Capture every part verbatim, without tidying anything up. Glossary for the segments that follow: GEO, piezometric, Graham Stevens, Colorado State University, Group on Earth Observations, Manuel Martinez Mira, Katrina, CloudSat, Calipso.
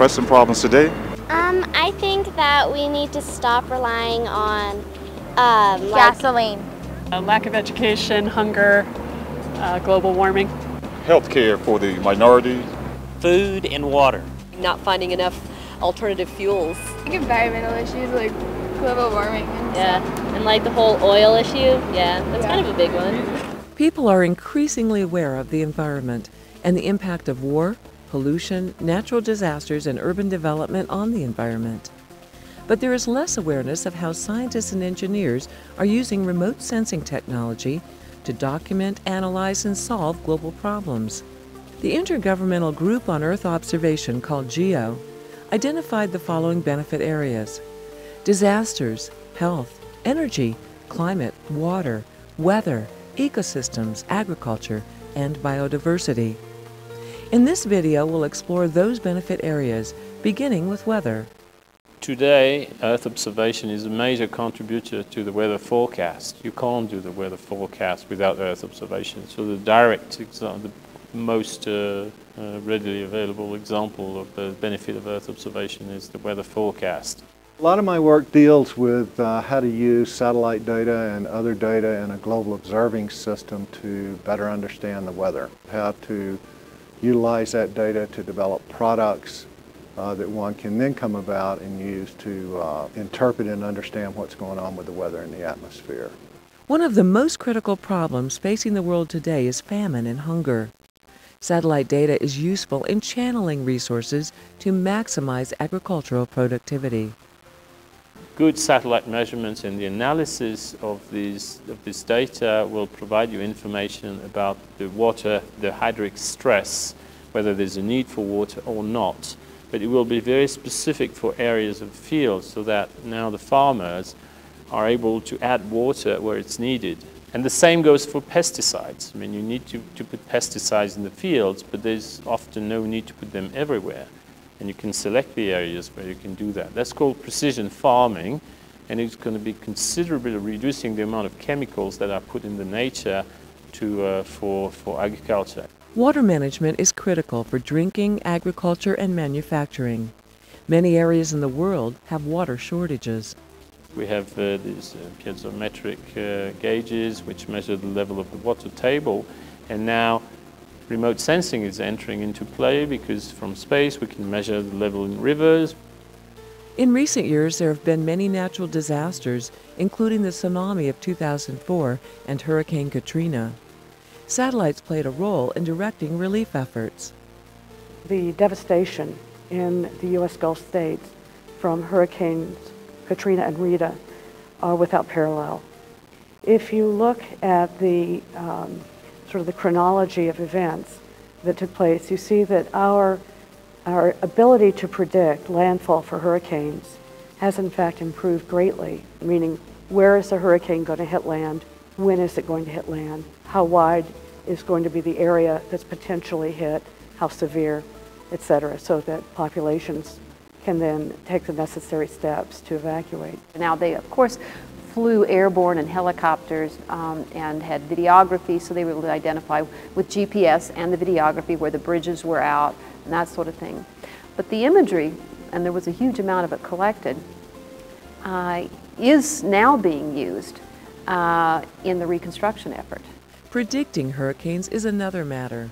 pressing problems today? Um, I think that we need to stop relying on um, gasoline. Uh, lack of education, hunger, uh, global warming. Healthcare for the minority. Food and water. Not finding enough alternative fuels. Like environmental issues like global warming. And yeah, stuff. And like the whole oil issue. Yeah, that's yeah. kind of a big one. People are increasingly aware of the environment and the impact of war, pollution, natural disasters, and urban development on the environment. But there is less awareness of how scientists and engineers are using remote sensing technology to document, analyze, and solve global problems. The Intergovernmental Group on Earth Observation, called GEO, identified the following benefit areas: disasters, health, energy, climate, water, weather, ecosystems, agriculture, and biodiversity. In this video, we'll explore those benefit areas, beginning with weather. Today, Earth observation is a major contributor to the weather forecast. You can't do the weather forecast without Earth observation. So the direct, the most uh, uh, readily available example of the benefit of Earth observation is the weather forecast. A lot of my work deals with uh, how to use satellite data and other data in a global observing system to better understand the weather, how to utilize that data to develop products uh, that one can then come about and use to uh, interpret and understand what's going on with the weather in the atmosphere. One of the most critical problems facing the world today is famine and hunger. Satellite data is useful in channeling resources to maximize agricultural productivity. Good satellite measurements and the analysis of, these, of this data will provide you information about the water, the hydric stress, whether there's a need for water or not. But it will be very specific for areas of fields so that now the farmers are able to add water where it's needed. And the same goes for pesticides. I mean, you need to, to put pesticides in the fields, but there's often no need to put them everywhere. And you can select the areas where you can do that. That's called precision farming, and it's going to be considerably reducing the amount of chemicals that are put in the nature to, uh, for, for agriculture. Water management is critical for drinking, agriculture, and manufacturing. Many areas in the world have water shortages. We have uh, these uh, piezometric uh, gauges which measure the level of the water table, and now remote sensing is entering into play because from space we can measure the level in rivers. In recent years, there have been many natural disasters, including the tsunami of two thousand four and Hurricane Katrina. Satellites played a role in directing relief efforts. The devastation in the U S Gulf states from Hurricanes Katrina and Rita are without parallel. If you look at the um, sort of the chronology of events that took place, you see that our, our ability to predict landfall for hurricanes has in fact improved greatly, meaning where is the hurricane going to hit land, when is it going to hit land, how wide is going to be the area that's potentially hit, how severe, et cetera, so that populations can then take the necessary steps to evacuate. Now they, of course, flew airborne in helicopters um, and had videography, so they were able to identify with G P S and the videography where the bridges were out and that sort of thing. But the imagery, and there was a huge amount of it collected, uh, is now being used uh, in the reconstruction effort. Predicting hurricanes is another matter.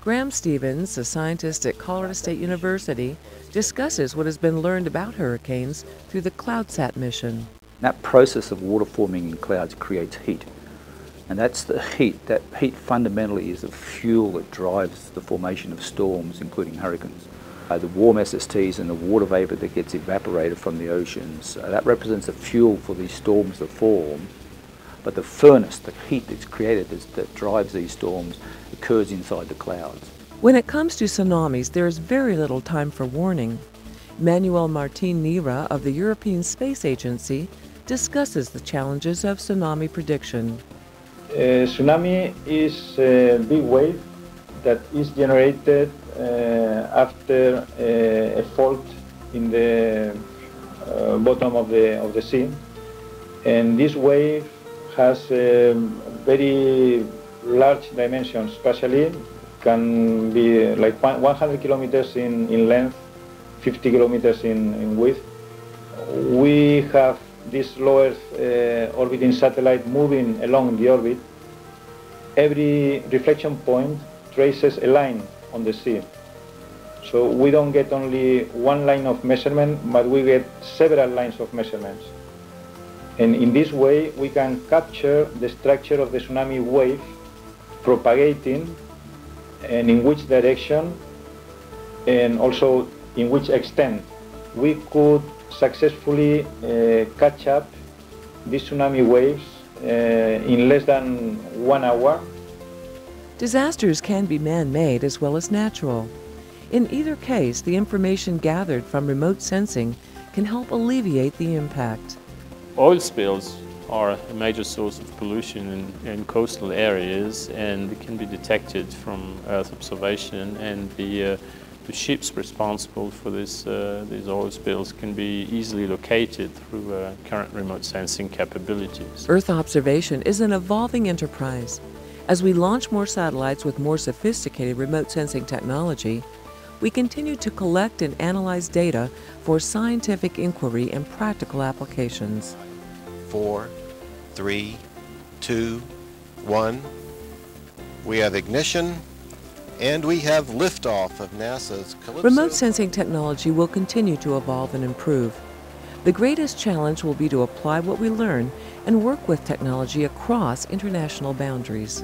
Graham Stevens, a scientist at Colorado State University, discusses what has been learned about hurricanes through the CloudSat mission. That process of water forming in clouds creates heat, and that's the heat. That heat fundamentally is the fuel that drives the formation of storms, including hurricanes. Uh, the warm S S Ts and the water vapor that gets evaporated from the oceans, uh, that represents the fuel for these storms that form, but the furnace, the heat that's created is, that drives these storms, occurs inside the clouds. When it comes to tsunamis, there is very little time for warning. Manuel Martinez Mira of the European Space Agency discusses the challenges of tsunami prediction. A tsunami is a big wave that is generated uh, after a, a fault in the uh, bottom of the, of the sea. And this wave has um, very large dimensions, especially can be like one hundred kilometers in, in length fifty kilometers in, in width. We have this low Earth uh, orbiting satellite moving along the orbit. Every reflection point traces a line on the sea. So we don't get only one line of measurement, but we get several lines of measurements. And in this way, we can capture the structure of the tsunami wave propagating and in which direction and also in which extent. We could successfully uh, catch up these tsunami waves uh, in less than one hour. Disasters can be man-made as well as natural. In either case, the information gathered from remote sensing can help alleviate the impact. Oil spills are a major source of pollution in, in coastal areas, and can be detected from Earth observation, and the, uh, the ships responsible for this, uh, these oil spills can be easily located through uh, current remote sensing capabilities. Earth observation is an evolving enterprise. As we launch more satellites with more sophisticated remote sensing technology, we continue to collect and analyze data for scientific inquiry and practical applications. Four, three, two, one. We have ignition, and we have liftoff of NASA's Calipso. Remote sensing technology will continue to evolve and improve. The greatest challenge will be to apply what we learn and work with technology across international boundaries.